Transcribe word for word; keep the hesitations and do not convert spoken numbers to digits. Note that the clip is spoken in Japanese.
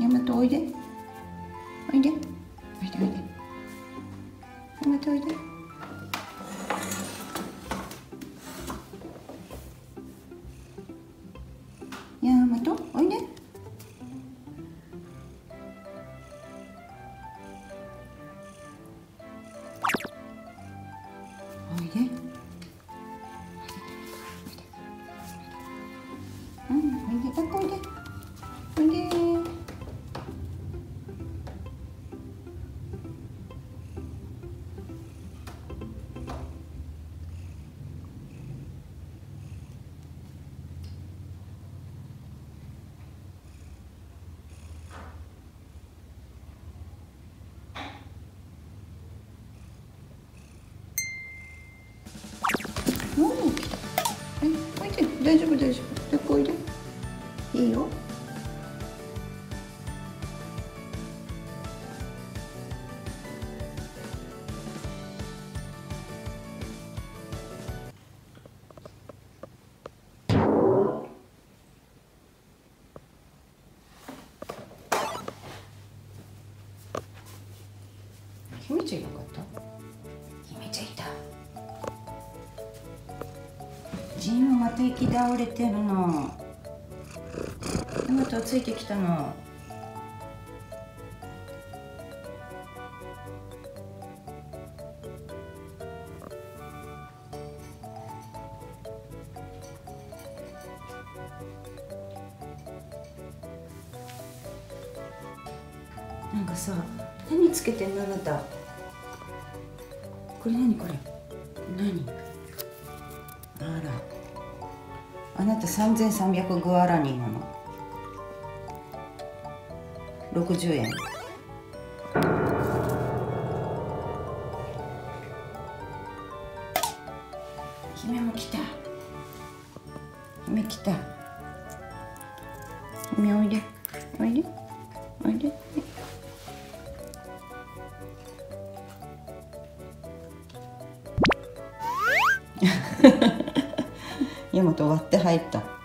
ヤマトおいでおいでおいでおいでヤマトおいで。おいで。うん、おいで、抱っこおいで。おいで。大丈夫大丈夫、抱っこおいで、いいよ。秘密いなかった？秘密いた。ジンまた行き倒れてるの。ヤマトついてきたの。なんかさ、何つけてんのあなた。これ何これ。何。あなたさんぜんさんびゃくグアラニーなの。ろくじゅうえん。姫も来た。姫来た。姫おいで。おいで。おいで。ヤマト割って入った。